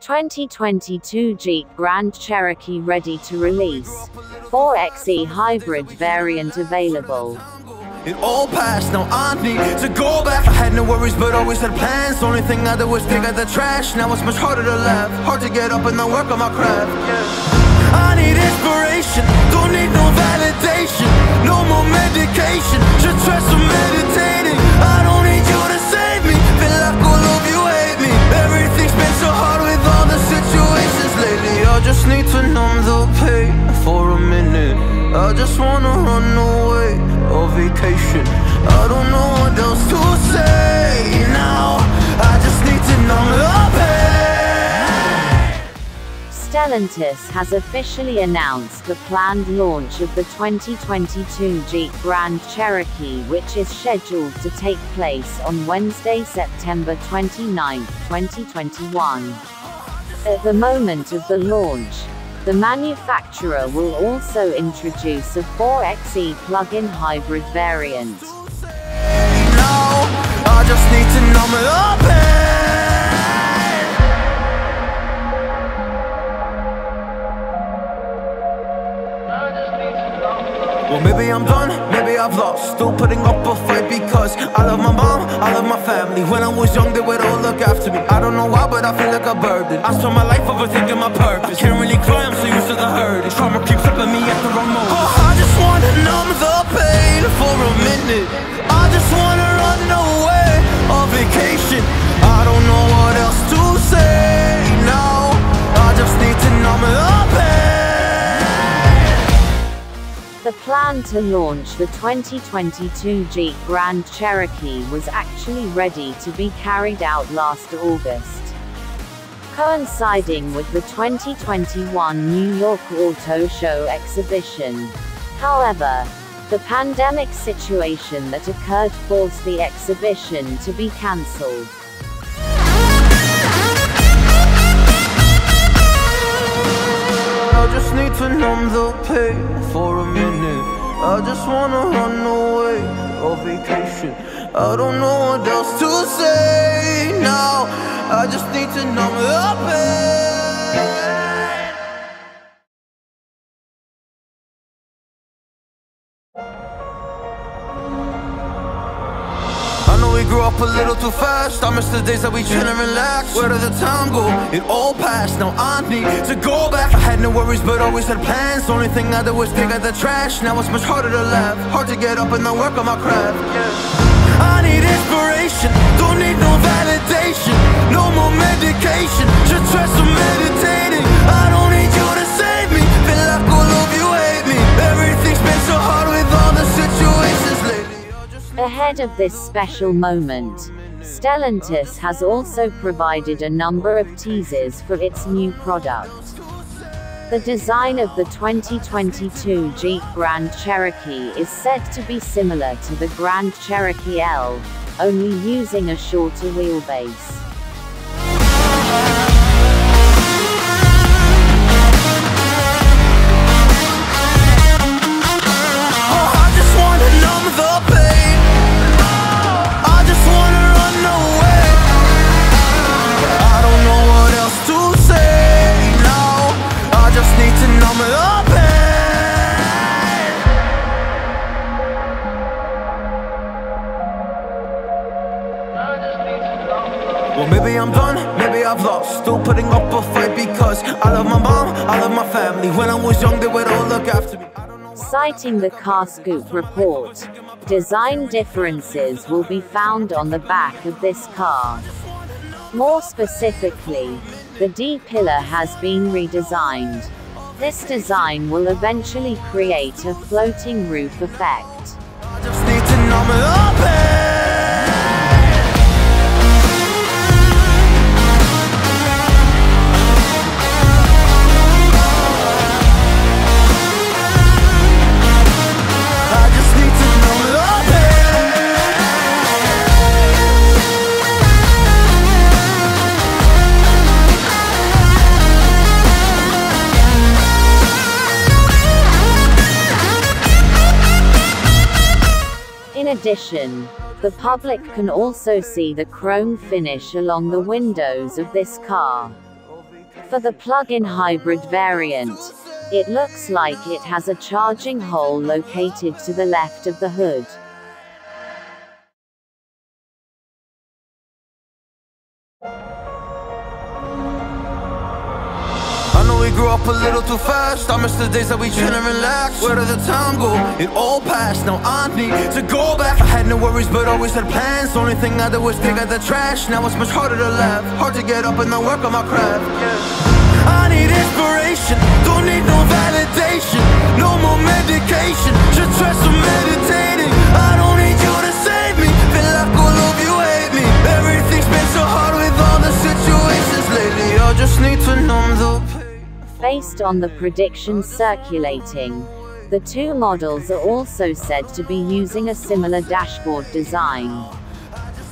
2022 Jeep Grand Cherokee ready to release. 4XE hybrid variant available. It all passed, now I need to go back. I had no worries but always had plans. Only thing I did was pick out the trash. Now it's much harder to laugh, hard to get up and not work on my craft. I need inspiration, don't need no validation. No more medication, should try some meditating. I don't need you to save me, feel like all of you hate me. Everything's been so hard with all the situations lately. I just need to numb the pain for a minute. I just wanna run away on vacation. I don't know what else to say now. I just need to numb the pain. Stellantis has officially announced the planned launch of the 2022 Jeep Grand Cherokee, which is scheduled to take place on Wednesday, September 29, 2021. At the moment of the launch, the manufacturer will also introduce a 4XE plug-in hybrid variant. I just need to numb it up. Well, maybe I'm done, maybe I've lost. Still putting up a fight because I love my mom, I love my family. When I was young, they would all look after me. I don't know why, but I feel like a burden. I spent my life overthinking my purpose. I can't really cry, I'm so used to the hurt. Trauma keeps up at me at the wrong moment. Oh, I just wanna numb the pain for a minute. I just wanna run away on vacation. I don't know what else to say now. I just need to numb the pain. The plan to launch the 2022 Jeep Grand Cherokee was actually ready to be carried out last August, coinciding with the 2021 New York Auto Show exhibition. However, the pandemic situation that occurred forced the exhibition to be cancelled. I just need to numb the pain for a minute. I just wanna run away on vacation. I don't know what else to say now. I just need to numb the pain. Grew up a little too fast. I miss the days that we chill and relax. Where did the time go? It all passed. Now I need to go back. I had no worries, but always had plans. Only thing I did was pick out the trash. Now it's much harder to laugh, hard to get up and not work on my craft. I need inspiration, don't need no validation. No more medication, should try some meditating. I don't need you to save me, feel like all of you hate me. Everything's been so hard with all the situations lately. Ahead of this special moment, Stellantis has also provided a number of teasers for its new product. The design of the 2022 Jeep Grand Cherokee is said to be similar to the Grand Cherokee L, only using a shorter wheelbase. Well, maybe I'm done, maybe I've lost. Still putting up a fight because I love my mom, I love my family. When I was young, they would all look after me. Citing the Car Scoop report, design differences will be found on the back of this car. More specifically, the D-pillar has been redesigned. This design will eventually create a floating roof effect. I just need to numb it up. In addition, the public can also see the chrome finish along the windows of this car. For the plug-in hybrid variant, it looks like it has a charging hole located to the left of the hood. I know we grew up a little too fast. I miss the days that we chill and relax. Where did the time go? It all passed. Now I need to go back. I had no worries but always had plans. The only thing I did was take out the trash. Now it's much harder to laugh, hard to get up and then work on my craft. I need inspiration, don't need no validation. No more medication, just try some meditating. I don't need you to save me, feel like all of you hate me. Everything's been so hard with all the situations lately. I just need to numb the pain. Based on the predictions circulating, the two models are also said to be using a similar dashboard design,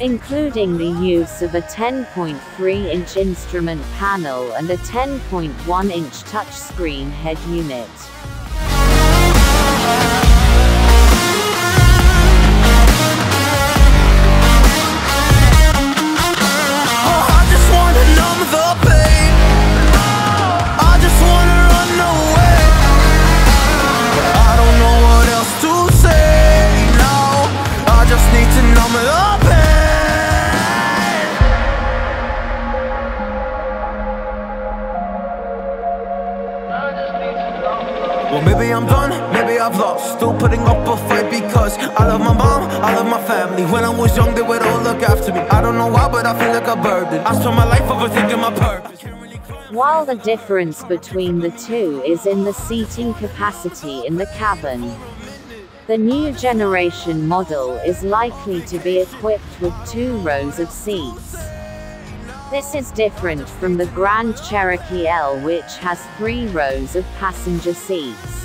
including the use of a 10.3-inch instrument panel and a 10.1-inch touchscreen head unit. Well, maybe I'm done, maybe I've lost. Still putting up a fight because I love my mom, I love my family. When I was young, they would all look after me. I don't know why, but I feel like a burden. I spent my life overthinking my purpose. While the difference between the two is in the seating capacity in the cabin, the new generation model is likely to be equipped with 2 rows of seats. This is different from the Grand Cherokee L, which has 3 rows of passenger seats.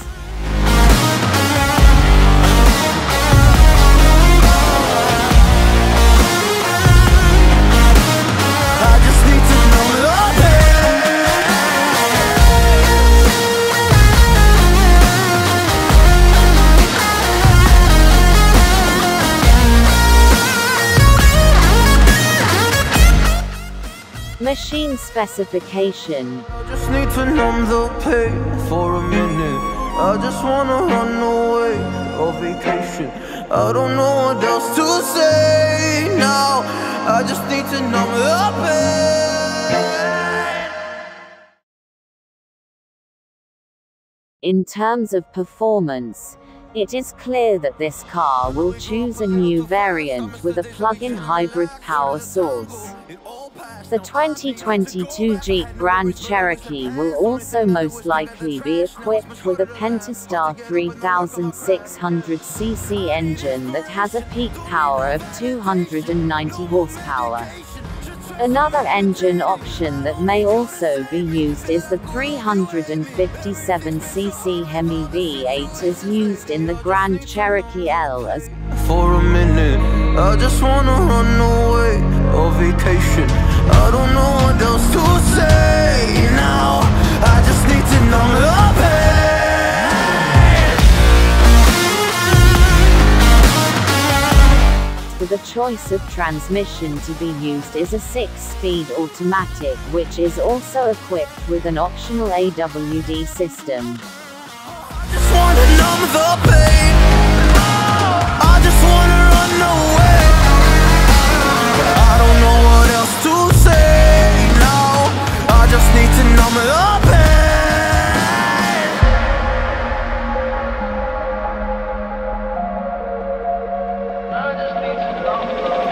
Machine specification. I just need to numb the pain for a minute. I just wanna run away on vacation. I don't know what else to say now. I just need to numb the pain. In terms of performance, it is clear that this car will choose a new variant with a plug-in hybrid power source. The 2022 Jeep Grand Cherokee will also most likely be equipped with a Pentastar 3600cc engine that has a peak power of 290 horsepower. Another engine option that may also be used is the 357cc Hemi V8 as used in the Grand Cherokee L as. For a minute, I just wanna run away on vacation. I don't know what else to say now. I just need to numb the pain. The choice of transmission to be used is a 6-speed automatic, which is also equipped with an optional AWD system.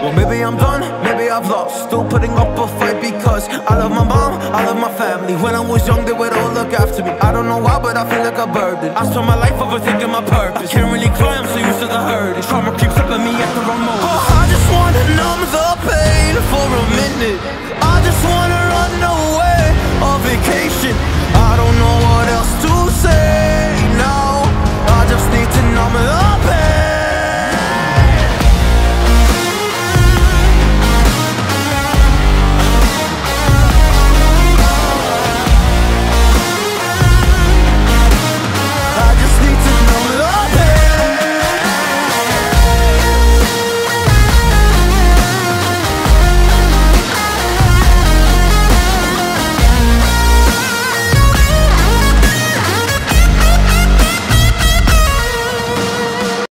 Well, maybe I'm done, maybe I've lost. Still putting up a fight because I love my mom, I love my family. When I was young, they would all look after me. I don't know why, but I feel like a burden. I spent my life overthinking my purpose. I can't really cry, I'm so used to the hurt. Trauma keeps up at me at the wrong moment. Oh, I just wanna numb the pain for a minute.